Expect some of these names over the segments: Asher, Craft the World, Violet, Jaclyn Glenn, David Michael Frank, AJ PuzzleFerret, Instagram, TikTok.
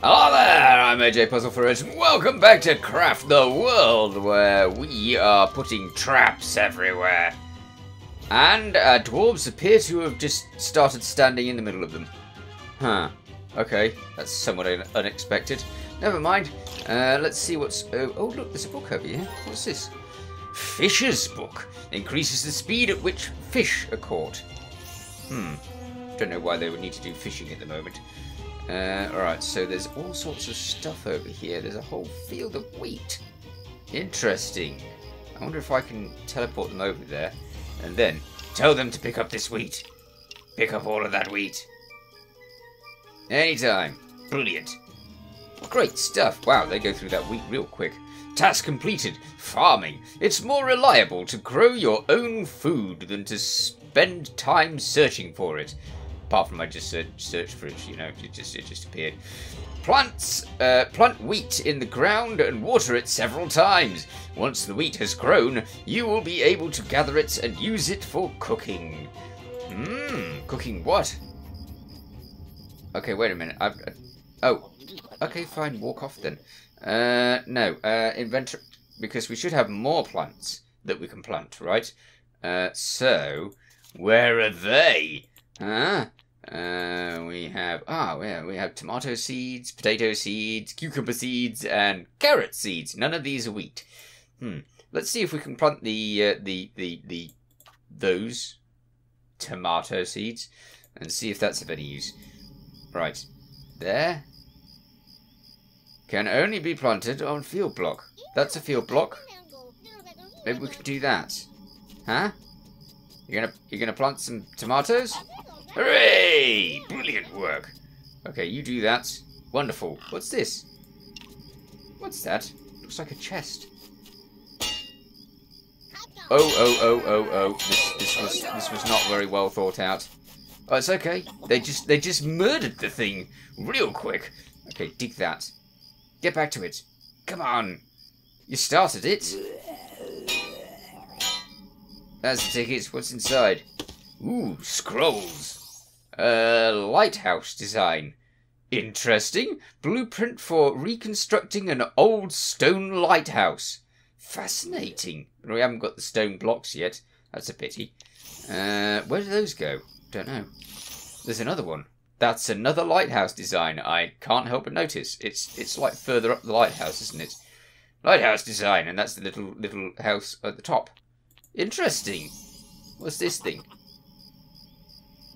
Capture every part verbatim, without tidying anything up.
Hello there, I'm A J PuzzleFerret. Welcome back to Craft the World, where we are putting traps everywhere. And uh, dwarves appear to have just started standing in the middle of them. Huh. Okay, that's somewhat un unexpected. Never mind. Uh, let's see what's... Oh, oh, look, there's a book over here. What's this? Fisher's book. Increases the speed at which fish are caught. Hmm. Don't know why they would need to do fishing at the moment. Uh, Alright, so there's all sorts of stuff over here. There's a whole field of wheat. Interesting. I wonder if I can teleport them over there. And then, tell them to pick up this wheat. Pick up all of that wheat. Anytime. Brilliant. Great stuff. Wow, they go through that wheat real quick. Task completed. Farming. It's more reliable to grow your own food than to spend time searching for it. Apart from I just searched for it, you know, it just it just appeared. Plants, uh, plant wheat in the ground and water it several times. Once the wheat has grown, you will be able to gather it and use it for cooking. Mmm, cooking what? Okay, wait a minute. I've, uh, oh, okay, fine, walk off then. Uh, no, uh, inventory, because we should have more plants that we can plant, right? Uh, so, where are they? Huh? Uh, we have, ah, yeah, we have tomato seeds, potato seeds, cucumber seeds, and carrot seeds. None of these are wheat. Hmm. Let's see if we can plant the, uh, the, the, the, those tomato seeds and see if that's of any use. Right. There. Can only be planted on field block. That's a field block. Maybe we could do that. Huh? You're gonna, you're gonna plant some tomatoes? Hooray! Brilliant work. Okay, you do that. Wonderful. What's this? What's that? Looks like a chest. Oh, oh, oh, oh, oh. This, this was, this was not very well thought out. Oh, it's okay. They just, they just murdered the thing real quick. Okay, dig that. Get back to it. Come on. You started it. That's the tickets. What's inside? Ooh, scrolls. Uh, lighthouse design. Interesting. Blueprint for reconstructing an old stone lighthouse. Fascinating. We haven't got the stone blocks yet. That's a pity. Uh, where do those go? Don't know. There's another one. That's another lighthouse design. I can't help but notice. It's it's like further up the lighthouse, isn't it? Lighthouse design, and that's the little little house at the top. Interesting. What's this thing?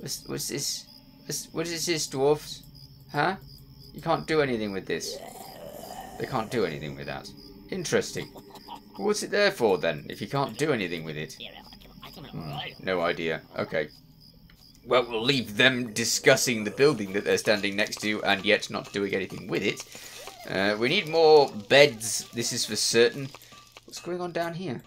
What's, what's this? What's, what is this, dwarfs? Huh? You can't do anything with this. They can't do anything with that. Interesting. What's it there for, then, if you can't do anything with it? Hmm, no idea. Okay. Well, we'll leave them discussing the building that they're standing next to and yet not doing anything with it. Uh, we need more beds. This is for certain. What's going on down here?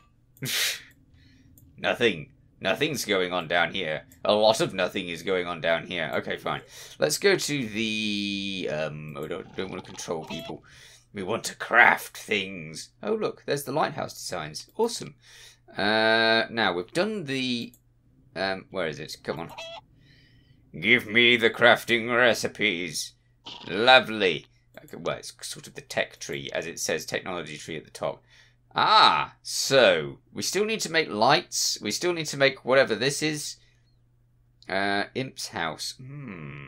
Nothing. Nothing's going on down here. A lot of nothing is going on down here. Okay, fine. Let's go to the... Um, we don't, don't want to control people. We want to craft things. Oh, look. There's the lighthouse designs. Awesome. Uh, now, we've done the... Um, where is it? Come on. Give me the crafting recipes. Lovely. Okay, well, it's sort of the tech tree, as it says, technology tree at the top. Ah, so we still need to make lights. We still need to make whatever this is. Uh, imp's house. Hmm.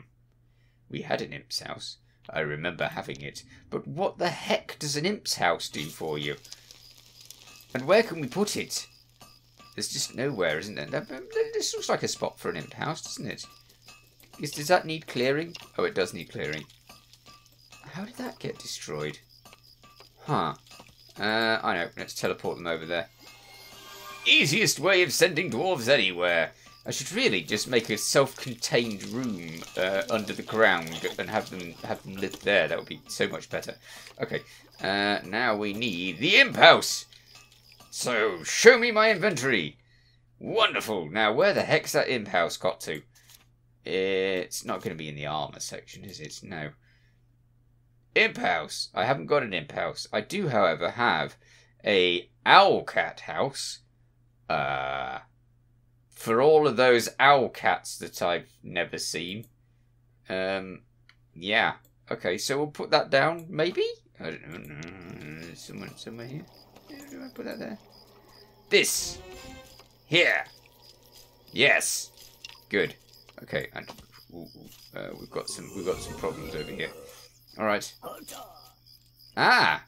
We had an imp's house. I remember having it. But what the heck does an imp's house do for you? And where can we put it? There's just nowhere, isn't there? This looks like a spot for an imp house, doesn't it? Is, does that need clearing? Oh, it does need clearing. How did that get destroyed? Huh. Uh, I know. Let's teleport them over there. Easiest way of sending dwarves anywhere. I should really just make a self-contained room uh, under the ground and have them have them live there. That would be so much better. Okay. Uh, now we need the imp house. So show me my inventory. Wonderful. Now where the heck's that imp house got to? It's not going to be in the armor section, is it? No. Imp house. I haven't got an imp house. I do, however, have a owl cat house. Uh, for all of those owl cats that I've never seen. Um, yeah. Okay, so we'll put that down, maybe? I don't know. Someone, somewhere here. Where do I put that there? This! Here! Yes! Good. Okay, and uh, we've got some we've got some problems over here. Alright. Ah!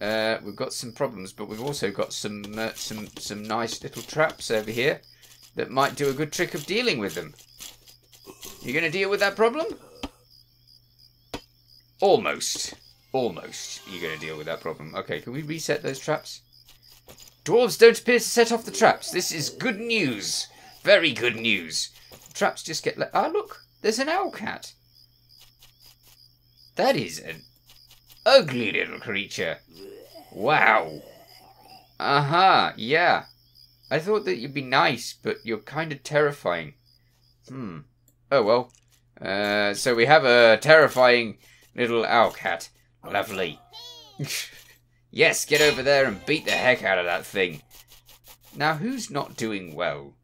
Uh, we've got some problems, but we've also got some uh, some some nice little traps over here that might do a good trick of dealing with them. You gonna deal with that problem? Almost. Almost. You're gonna deal with that problem. Okay, can we reset those traps? Dwarves don't appear to set off the traps. This is good news. Very good news. The traps just get let... Ah, look. There's an owl cat. That is an ugly little creature. Wow. Uh-huh. Yeah. I thought that you'd be nice, but you're kind of terrifying. Hmm. Oh, well. Uh, so we have a terrifying little owl cat. Lovely. Yes, get over there and beat the heck out of that thing. Now, who's not doing well?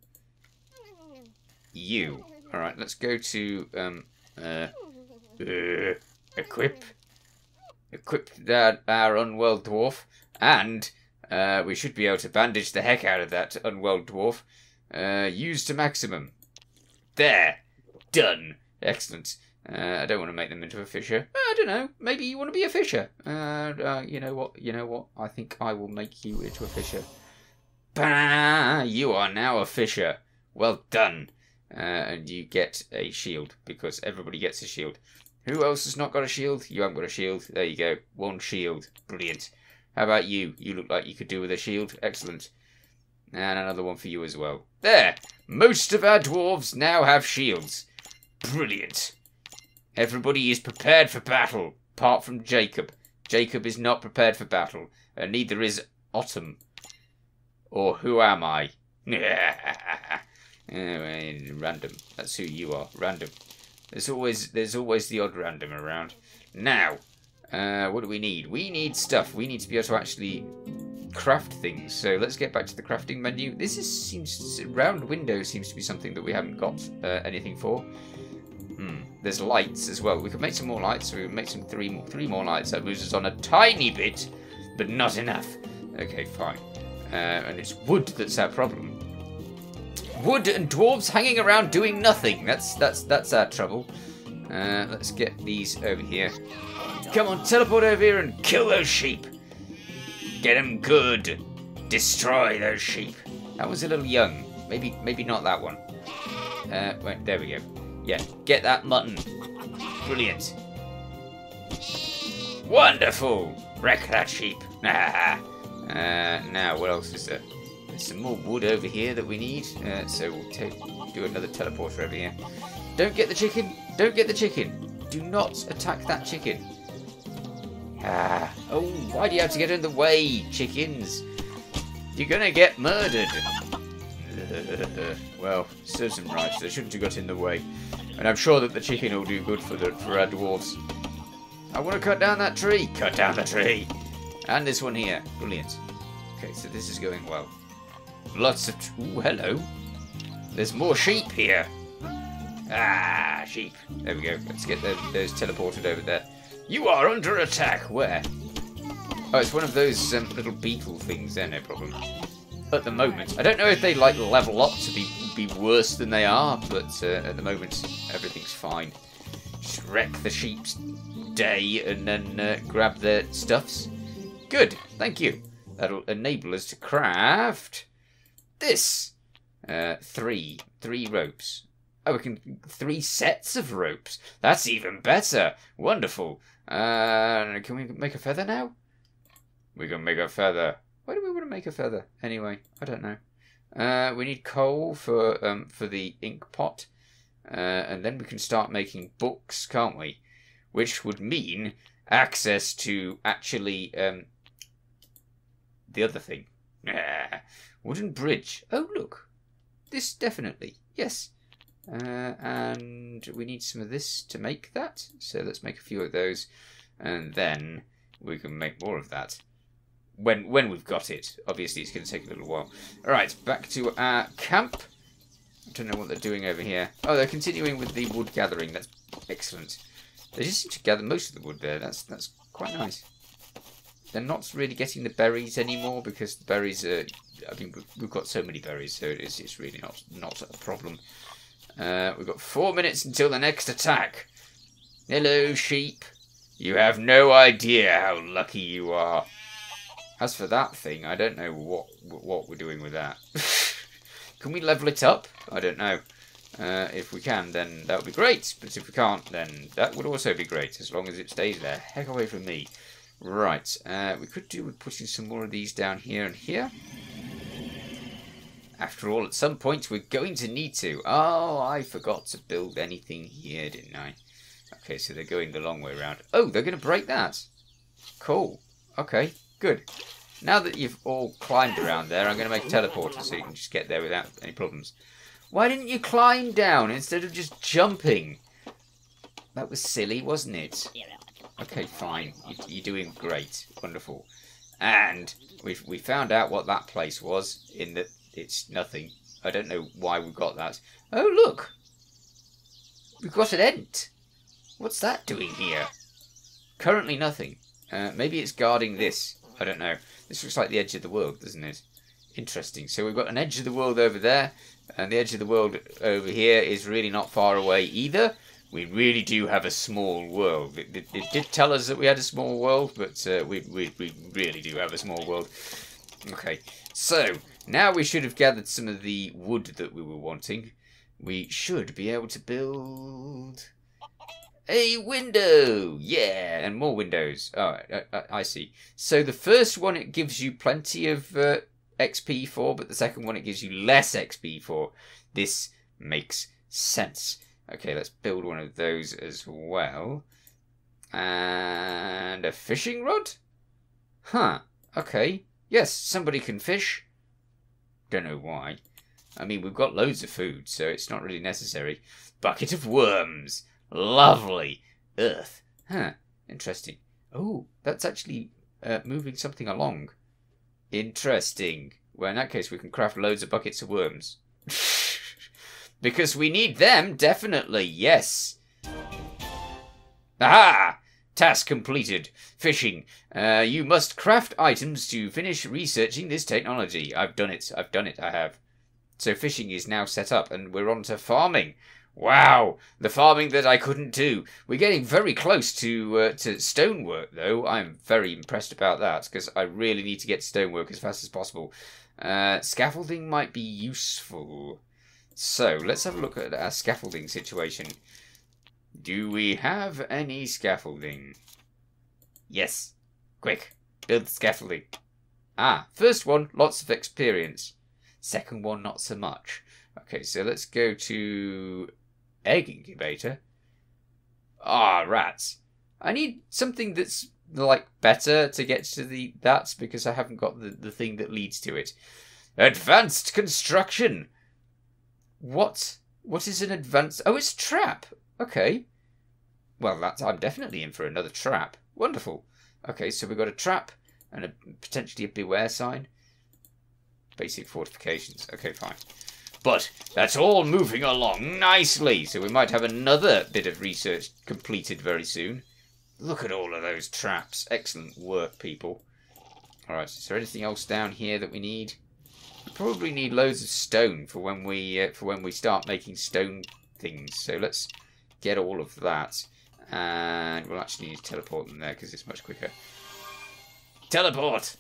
You. Alright, let's go to... Um, uh, uh, equip. Equip that, our unwell dwarf. And uh, we should be able to bandage the heck out of that unwell dwarf. Uh, use to maximum. There. Done. Excellent. Uh, I don't want to make them into a fisher. I don't know. Maybe you want to be a fisher. Uh, uh, you know what? You know what? I think I will make you into a fisher. Bah! You are now a fisher. Well done. Uh, and you get a shield because everybody gets a shield. Who else has not got a shield? You haven't got a shield. There you go. One shield. Brilliant. How about you? You look like you could do with a shield. Excellent. And another one for you as well. There. Most of our dwarves now have shields. Brilliant. Everybody is prepared for battle, apart from Jacob. Jacob is not prepared for battle, and neither is Autumn. Or who am I? Anyway, random. That's who you are. Random. There's always there's always the odd random around. Now, uh, what do we need? We need stuff. We need to be able to actually craft things. So let's get back to the crafting menu. This is seems round window seems to be something that we haven't got uh, anything for. Hmm. There's lights as well. We could make some more lights. We could make some three more, three more lights. That moves us on a tiny bit, but not enough. Okay, fine. Uh, and it's wood that's our problem. Wood and dwarves hanging around doing nothing. That's that's that's our trouble. Uh, let's get these over here. Come on, teleport over here and kill those sheep. Get them good. Destroy those sheep. That was a little young. Maybe maybe not that one. Uh, wait, there we go. Yeah, get that mutton. Brilliant. Wonderful. Wreck that sheep. uh, now, what else is there? There's some more wood over here that we need. Uh, so we'll take, do another teleporter over here. Don't get the chicken. Don't get the chicken. Do not attack that chicken. Ah. Oh, why do you have to get in the way, chickens? You're going to get murdered. Well, serves them right. They shouldn't have got in the way. And I'm sure that the chicken will do good for the for our dwarves. I want to cut down that tree. Cut down the tree. And this one here. Brilliant. Okay, so this is going well. Lots of... Ooh, hello. There's more sheep here. Ah, sheep. There we go. Let's get the, those teleported over there. You are under attack. Where? Oh, it's one of those um, little beetle things. There, no problem. At the moment, I don't know if they like level up to be be worse than they are, but uh, at the moment everything's fine. Just wreck the sheep's day and then uh, grab their stuffs. Good, thank you. That'll enable us to craft this. Uh, three, three ropes. Oh, we can three sets of ropes. That's even better. Wonderful. Uh, can we make a feather now? We can make a feather. Why do we want to make a feather? Anyway, I don't know. Uh, we need coal for um, for the ink pot. Uh, and then we can start making books, can't we? Which would mean access to actually um, the other thing. Wooden bridge. Oh, look. This definitely. Yes. Uh, and we need some of this to make that. So let's make a few of those. And then we can make more of that. When when we've got it. Obviously, it's going to take a little while. All right, back to our camp. I don't know what they're doing over here. Oh, they're continuing with the wood gathering. That's excellent. They just seem to gather most of the wood there. That's that's quite nice. They're not really getting the berries anymore because the berries are... I mean, we've got so many berries, so it's, it's really not, not a problem. Uh, we've got four minutes until the next attack. Hello, sheep. You have no idea how lucky you are. As for that thing, I don't know what what we're doing with that. Can we level it up? I don't know. Uh, if we can, then that would be great. But if we can't, then that would also be great, as long as it stays there. Heck away from me. Right, uh, we could do with putting some more of these down here and here. After all, at some point, we're going to need to. Oh, I forgot to build anything here, didn't I? Okay, so they're going the long way around. Oh, they're going to break that. Cool. Okay, good. Now that you've all climbed around there, I'm going to make a teleporter so you can just get there without any problems. Why didn't you climb down instead of just jumping? That was silly, wasn't it? Okay, fine. You're doing great. Wonderful. And we've, we found out what that place was in that it's nothing. I don't know why we got that. Oh, look. We've got an ent. What's that doing here? Currently nothing. Uh, maybe it's guarding this. I don't know. This looks like the edge of the world, doesn't it? Interesting. So we've got an edge of the world over there. And the edge of the world over here is really not far away either. We really do have a small world. It, it, it did tell us that we had a small world, but uh, we, we, we really do have a small world. Okay, so now we should have gathered some of the wood that we were wanting. We should be able to build a window. Yeah, and more windows. Oh, I, I, I see. So the first one, it gives you plenty of uh, X P for, but the second one, it gives you less X P for. This makes sense. Okay, let's build one of those as well. And a fishing rod? Huh, okay. Yes, somebody can fish. Don't know why. I mean, we've got loads of food, so it's not really necessary. Bucket of worms. Lovely. Earth. Huh, interesting. Oh, that's actually uh, moving something along. Interesting. Well, in that case, we can craft loads of buckets of worms. Because we need them, definitely, yes. Aha! Task completed. Fishing. Uh, you must craft items to finish researching this technology. I've done it. I've done it. I have. So fishing is now set up, and we're on to farming. Wow! The farming that I couldn't do. We're getting very close to uh, to stonework, though. I'm very impressed about that, because I really need to get stonework as fast as possible. Uh, scaffolding might be useful. So, let's have a look at our scaffolding situation. Do we have any scaffolding? Yes. Quick. Build the scaffolding. Ah, first one, lots of experience. Second one, not so much. Okay, so let's go to egg incubator. Ah, rats. I need something that's, like, better to get to the that's because I haven't got the, the thing that leads to it. Advanced construction! What? What is an advanced... Oh, it's a trap. Okay. Well, that's, I'm definitely in for another trap. Wonderful. Okay, so we've got a trap and a, potentially a beware sign. Basic fortifications. Okay, fine. But that's all moving along nicely. So we might have another bit of research completed very soon. Look at all of those traps. Excellent work, people. All right, so is there anything else down here that we need? We probably need loads of stone for when we uh, for when we start making stone things. So let's get all of that, and we'll actually need to teleport them there because it's much quicker. Teleport!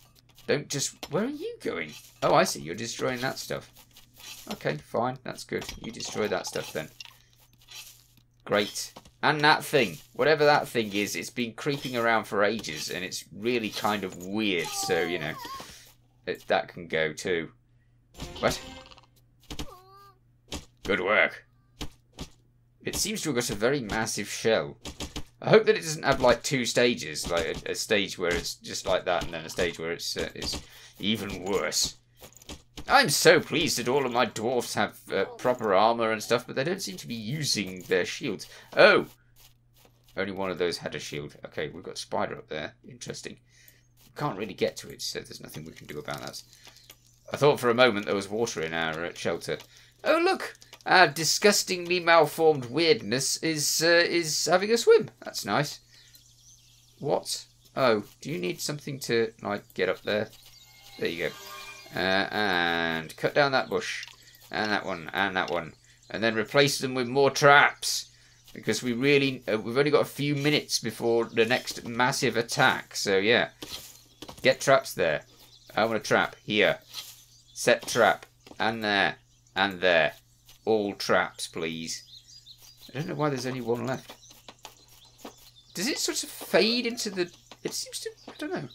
Don't just. Where are you going? Oh, I see. You're destroying that stuff. Okay, fine. That's good. You destroy that stuff then. Great. And that thing, whatever that thing is, it's been creeping around for ages, and it's really kind of weird. So you know, it, that can go too. What? Good work. It seems to have got a very massive shell. I hope that it doesn't have like two stages, like a, a stage where it's just like that, and then a stage where it's uh, it's even worse. I'm so pleased that all of my dwarfs have uh, proper armor and stuff, but they don't seem to be using their shields. Oh, only one of those had a shield. Okay, we've got a spider up there. Interesting. Can't really get to it, so there's nothing we can do about that. I thought for a moment there was water in our uh, shelter. Oh, look! Our disgustingly malformed weirdness is uh, is having a swim. That's nice. What? Oh, do you need something to, like, get up there? There you go. Uh, and cut down that bush. And that one. And that one. And then replace them with more traps. Because we really, uh, we've only got a few minutes before the next massive attack. So, yeah. Get traps there. I want a trap here. Set trap. And there. And there. All traps, please. I don't know why there's only one left. Does it sort of fade into the... It seems to... I don't know.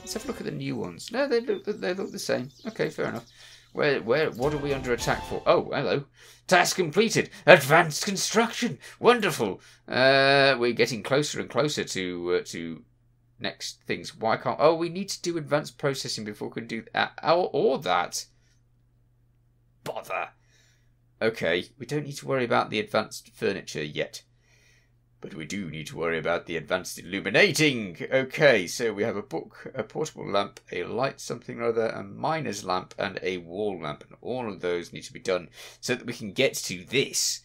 Let's have a look at the new ones. No, they look, they look the same. Okay, fair enough. Where, where, what are we under attack for? Oh, hello. Task completed. Advanced construction. Wonderful. Uh, we're getting closer and closer to uh, to next things. Why can't? Oh, we need to do advanced processing before we can do that or, or that. Bother. Okay, we don't need to worry about the advanced furniture yet, but we do need to worry about the advanced illuminating. Okay, so we have a book, a portable lamp, a light something or other, a miner's lamp, and a wall lamp. And all of those need to be done so that we can get to this.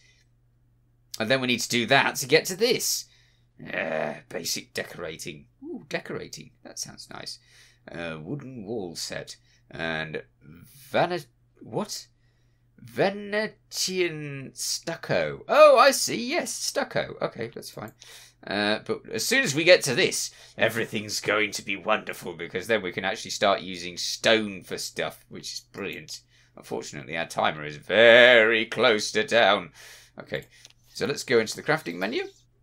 And then we need to do that to get to this. Uh, basic decorating. Ooh, decorating. That sounds nice. Uh, wooden wall set. And vanit... What? Venetian stucco. Oh, I see. Yes, stucco. Okay, that's fine. Uh, but as soon as we get to this, everything's going to be wonderful because then we can actually start using stone for stuff, which is brilliant. Unfortunately, our timer is very close to down. Okay, so let's go into the crafting menu,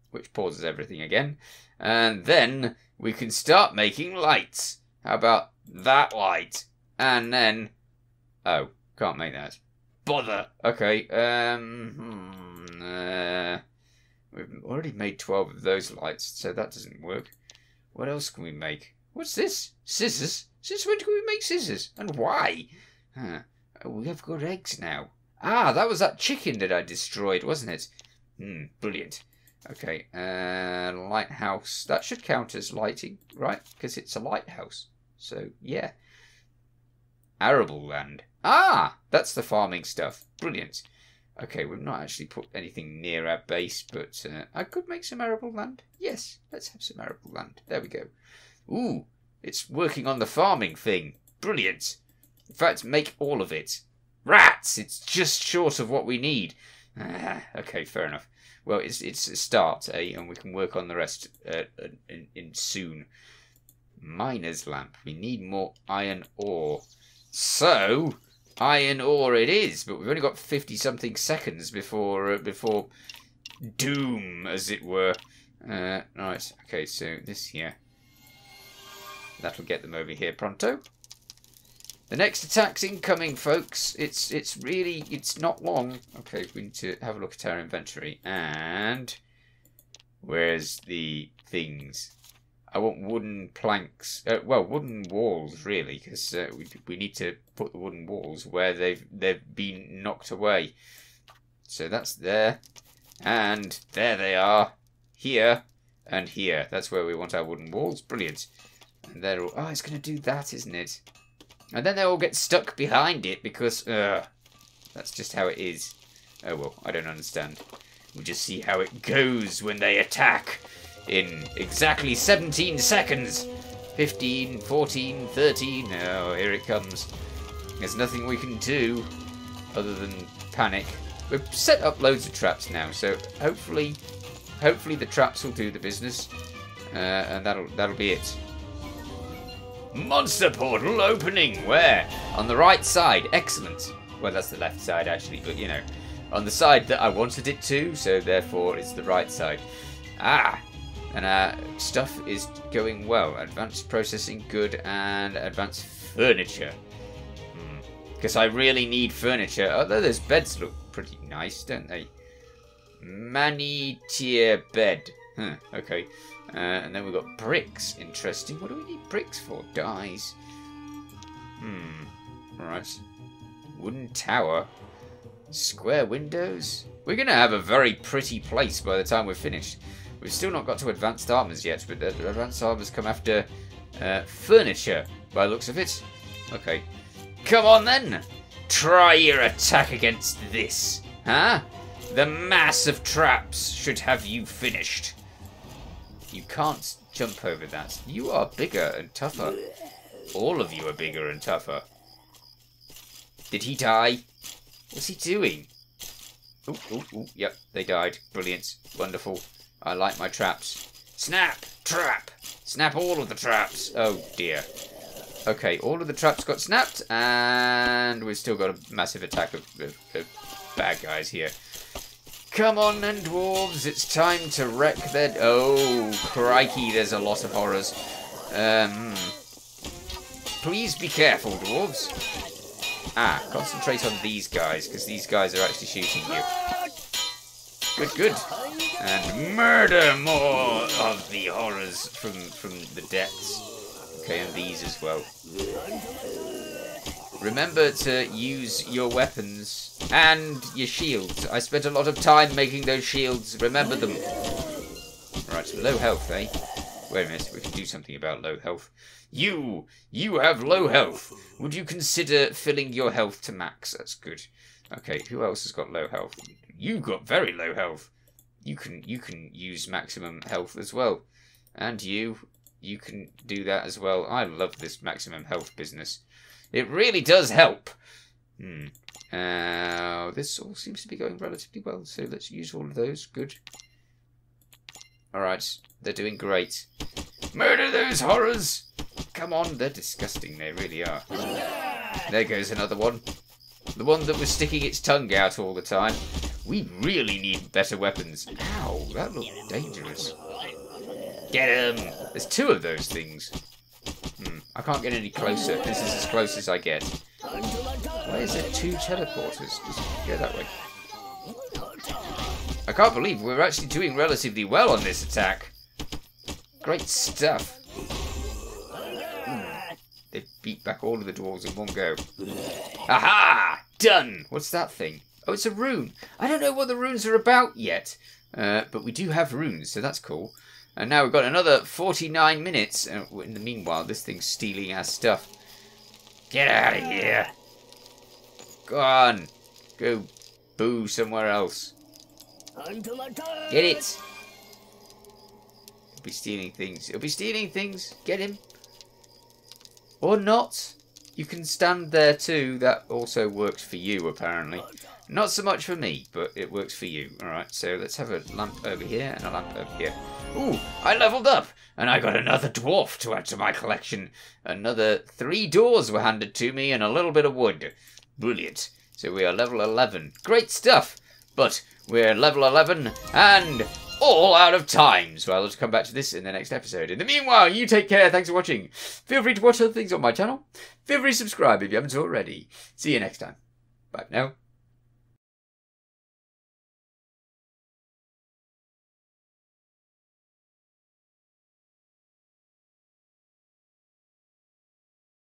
which pauses everything again. And then we can start making lights. How about that light? And then... Oh, can't make that. Bother. Okay, um, hmm, uh, we've already made twelve of those lights, so that doesn't work. What else can we make? What's this? Scissors? Since when can we make scissors? And why? Huh. Oh, we have got eggs now. Ah, that was that chicken that I destroyed, wasn't it? Hmm, brilliant. Okay, uh, lighthouse. That should count as lighting, right? Because it's a lighthouse. So, yeah. Arable land. Ah, that's the farming stuff. Brilliant. Okay, we've not actually put anything near our base, but uh, I could make some arable land. Yes, let's have some arable land. There we go. Ooh, it's working on the farming thing. Brilliant. In fact, make all of it. Rats! It's just short of what we need. Ah, okay, fair enough. Well, it's it's a start, eh? And we can work on the rest uh, in, in soon. Miner's lamp. We need more iron ore. So, iron ore it is, but we've only got fifty-something seconds before uh, before doom, as it were. Uh, right, okay, so this here. That'll get them over here pronto. The next attack's incoming, folks. It's it's really, it's not long. Okay, we need to have a look at our inventory. And where's the things? I want wooden planks, uh, well, wooden walls really, because uh, we we need to put the wooden walls where they've they've been knocked away. So that's there, and there they are, here and here. That's where we want our wooden walls. Brilliant. And they're all. Oh, it's going to do that, isn't it? And then they all get stuck behind it because uh, that's just how it is. Oh well, I don't understand. We'll just see how it goes when they attack. In exactly seventeen seconds. fifteen, fourteen, thirteen. Oh, here it comes. There's nothing we can do other than panic. We've set up loads of traps now, so hopefully hopefully the traps will do the business. Uh, and that'll that'll be it. Monster portal opening. Where? On the right side. Excellent. Well, that's the left side actually, but you know, on the side that I wanted it to, so therefore it's the right side. Ah, and our stuff is going well. Advanced processing, good, and advanced furniture. Because mm. I really need furniture. Although those beds look pretty nice, don't they? Mani-tier bed. Huh, okay. Uh, and then we've got bricks. Interesting. What do we need bricks for? Dyes. Hmm. Right. Wooden tower. Square windows. We're going to have a very pretty place by the time we're finished. We've still not got to advanced armors yet, but the advanced armors come after uh, furniture, by the looks of it. Okay. Come on, then! Try your attack against this, huh? The mass of traps should have you finished. You can't jump over that. You are bigger and tougher. All of you are bigger and tougher. Did he die? What's he doing? Ooh, ooh, ooh. Yep, they died. Brilliant. Wonderful. I like my traps. Snap! Trap! Snap all of the traps. Oh, dear. Okay, all of the traps got snapped, and we've still got a massive attack of, of, of bad guys here. Come on, then, dwarves. It's time to wreck their... Oh, crikey, there's a lot of horrors. Um, please be careful, dwarves. Ah, concentrate on these guys, because these guys are actually shooting you. Good, good. And murder more of the horrors from, from the depths. Okay, and these as well. Remember to use your weapons and your shields. I spent a lot of time making those shields. Remember them. Right, low health, eh? Wait a minute, we can do something about low health. You! You have low health! Would you consider filling your health to max? That's good. Okay, who else has got low health? You've got very low health. You can you can use maximum health as well. And you, you can do that as well. I love this maximum health business. It really does help. Hmm. Uh, this all seems to be going relatively well, so let's use all of those. Good. Alright, they're doing great. Murder those horrors! Come on, they're disgusting, they really are. There goes another one. The one that was sticking its tongue out all the time. We really need better weapons. Ow, that looked dangerous. Get him! There's two of those things. Hmm, I can't get any closer. This is as close as I get. Why is there two teleporters? Just go that way. I can't believe we're actually doing relatively well on this attack. Great stuff. Mm. They beat back all of the dwarves in one go. Aha! Done! What's that thing? Oh, it's a rune. I don't know what the runes are about yet. Uh, but we do have runes, so that's cool. And now we've got another forty-nine minutes. And in the meanwhile, this thing's stealing our stuff. Get out of here. Go on. Go boo somewhere else. Get it! It'll be stealing things. It'll be stealing things. Get him. Or not. You can stand there too. That also works for you, apparently. Not so much for me, but it works for you. Alright, so let's have a lamp over here and a lamp over here. Ooh, I leveled up! And I got another dwarf to add to my collection. Another three doors were handed to me and a little bit of wood. Brilliant. So we are level eleven. Great stuff! But... we're level eleven, and all out of time. So I'll just come back to this in the next episode. In the meanwhile, you take care. Thanks for watching. Feel free to watch other things on my channel. Feel free to subscribe if you haven't already. See you next time. Bye for now.